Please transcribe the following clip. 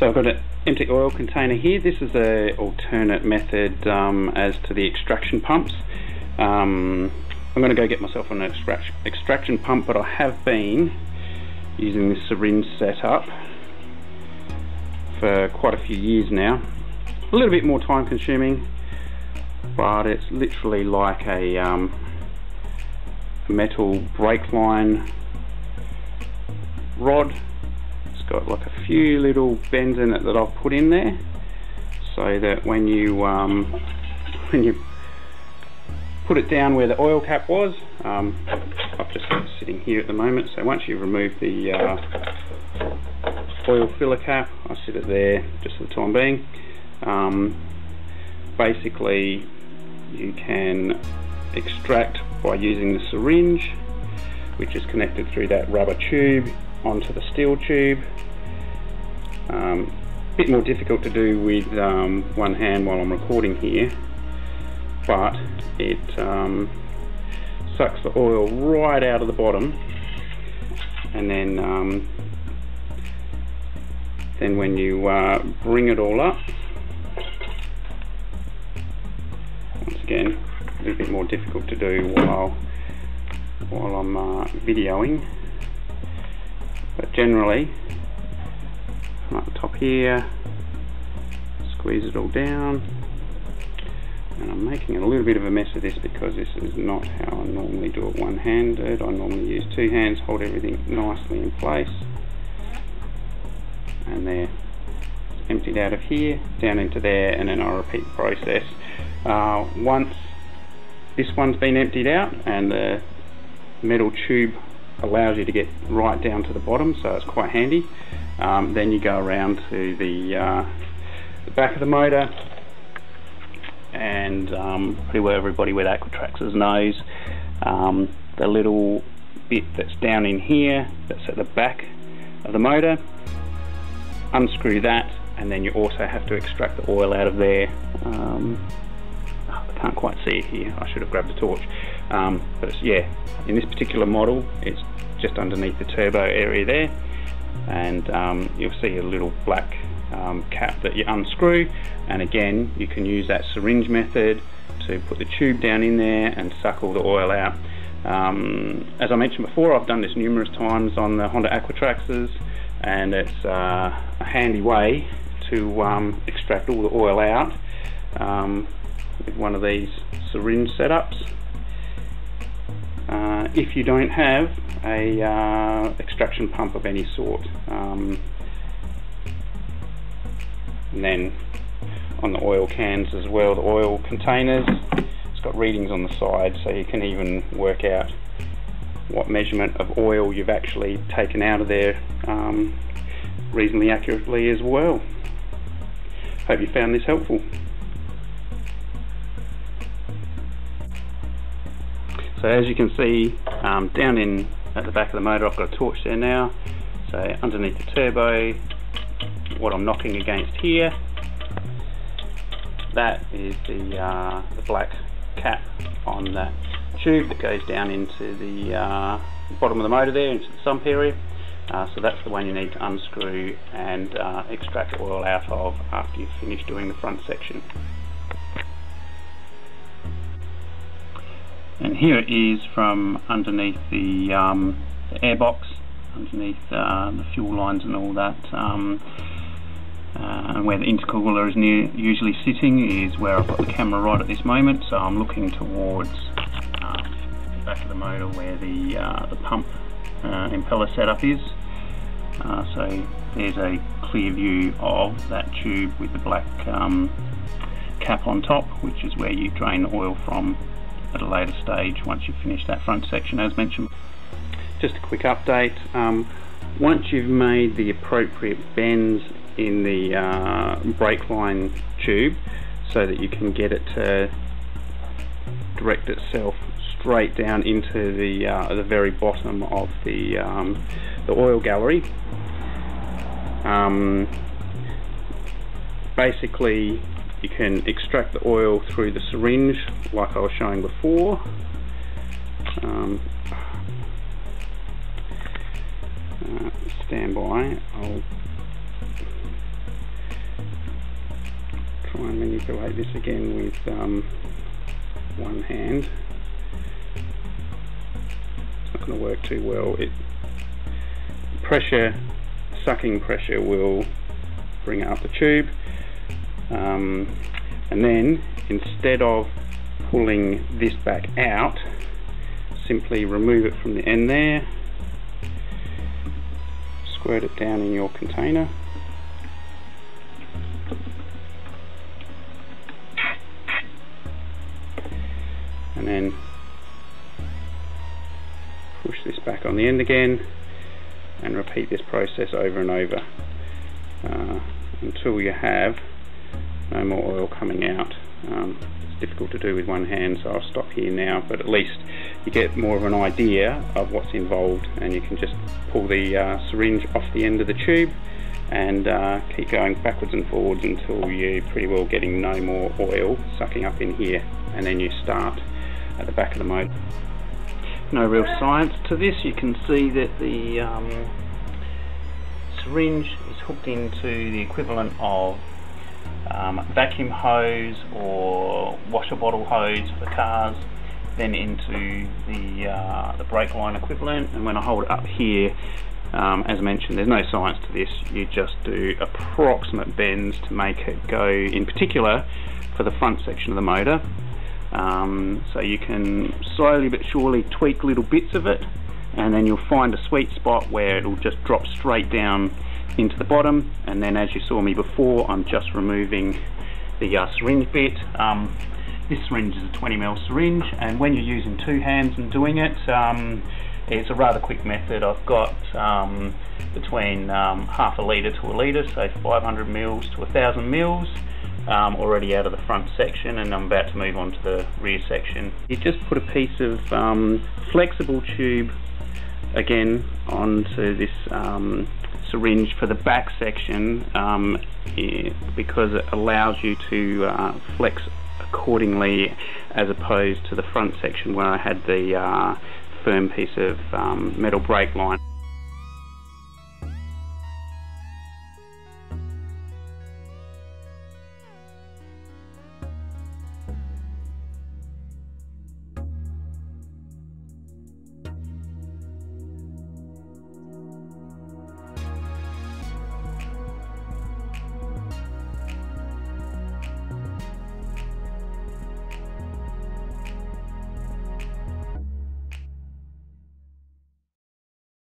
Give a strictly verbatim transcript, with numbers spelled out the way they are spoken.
So I've got an empty oil container here. This is an alternate method um, as to the extraction pumps. Um, I'm going to go get myself an extract extraction pump, but I have been using this syringe setup for quite a few years now. A little bit more time consuming, but it's literally like a um, metal brake line rod. It's got like a few little bends in it that I've put in there, so that when you um, when you put it down where the oil cap was, um, I've just got it sitting here at the moment. So once you remove the uh, oil filler cap, I sit it there just for the time being. Um, basically, you can extract by using the syringe, which is connected through that rubber tube onto the steel tube. Um, a bit more difficult to do with um, one hand while I'm recording here, but it um, sucks the oil right out of the bottom, and then um, then when you uh, bring it all up, once again a little bit more difficult to do while while I'm uh, videoing, but generally come up the top here, squeeze it all down, and I'm making a little bit of a mess of this because this is not how I normally do it one-handed. I normally use two hands, hold everything nicely in place, and there, it's emptied out of here, down into there, and then I repeat the process. Uh, once this one's been emptied out and the metal tube allows you to get right down to the bottom, so it's quite handy, um, then you go around to the, uh, the back of the motor, and um, pretty well everybody with Aquatraxes knows um, the little bit that's down in here that's at the back of the motor, unscrew that, and then you also have to extract the oil out of there. um, I can't quite see it here, I should have grabbed the torch, um, but it's, yeah, in this particular model it's just underneath the turbo area there, and um, you'll see a little black Um, cap that you unscrew, and again you can use that syringe method to put the tube down in there and suck all the oil out. Um, as I mentioned before, I've done this numerous times on the Honda Aquatraxes, and it's uh, a handy way to um, extract all the oil out um, with one of these syringe setups. Uh, if you don't have a uh, extraction pump of any sort, um, and then on the oil cans as well, the oil containers, it's got readings on the side, so you can even work out what measurement of oil you've actually taken out of there um, reasonably accurately as well. Hope you found this helpful. So as you can see, um, down in at the back of the motor, I've got a torch there now, so underneath the turbo, what I'm knocking against here, that is the, uh, the black cap on that tube that goes down into the uh, bottom of the motor there, into the sump area. Uh, so that's the one you need to unscrew and uh, extract oil out of after you've finished doing the front section. And here it is from underneath the, um, the airbox, underneath uh, the fuel lines and all that. Um, and uh, where the intercooler is near, usually sitting, is where I've got the camera right at this moment, so I'm looking towards uh, the back of the motor where the, uh, the pump uh, impeller setup is. Uh, so there's a clear view of that tube with the black um, cap on top, which is where you drain the oil from at a later stage once you finish that front section as mentioned. Just a quick update, um, once you've made the appropriate bends in the uh, brake line tube so that you can get it to direct itself straight down into the, uh, the very bottom of the, um, the oil gallery. Um, basically you can extract the oil through the syringe like I was showing before. Um, uh, stand by, I'll one, and manipulate this again with um, one hand. It's not going to work too well. It pressure, sucking pressure will bring it up the tube, um, and then instead of pulling this back out, simply remove it from the end there, squirt it down in your container, and then push this back on the end again, and repeat this process over and over uh, until you have no more oil coming out. Um, it's difficult to do with one hand, so I'll stop here now, but at least you get more of an idea of what's involved, and you can just pull the uh, syringe off the end of the tube and uh, keep going backwards and forwards until you're pretty well getting no more oil sucking up in here, and then you start at the back of the motor. No real science to this. You can see that the um, syringe is hooked into the equivalent of um, vacuum hose or washer bottle hose for cars, then into the, uh, the brake line equivalent, and when I hold it up here, um, as I mentioned, there's no science to this. You just do approximate bends to make it go, in particular for the front section of the motor. Um, so you can slowly but surely tweak little bits of it, and then you'll find a sweet spot where it'll just drop straight down into the bottom, and then as you saw me before, I'm just removing the uh, syringe bit. Um, this syringe is a twenty mil syringe, and when you're using two hands and doing it, um, it's a rather quick method. I've got um, between um, half a litre to a litre, so five hundred mils to one thousand mils. Um, already out of the front section, and I'm about to move on to the rear section. You just put a piece of um, flexible tube again onto this um, syringe for the back section, um, yeah, because it allows you to uh, flex accordingly, as opposed to the front section where I had the uh, firm piece of um, metal brake line.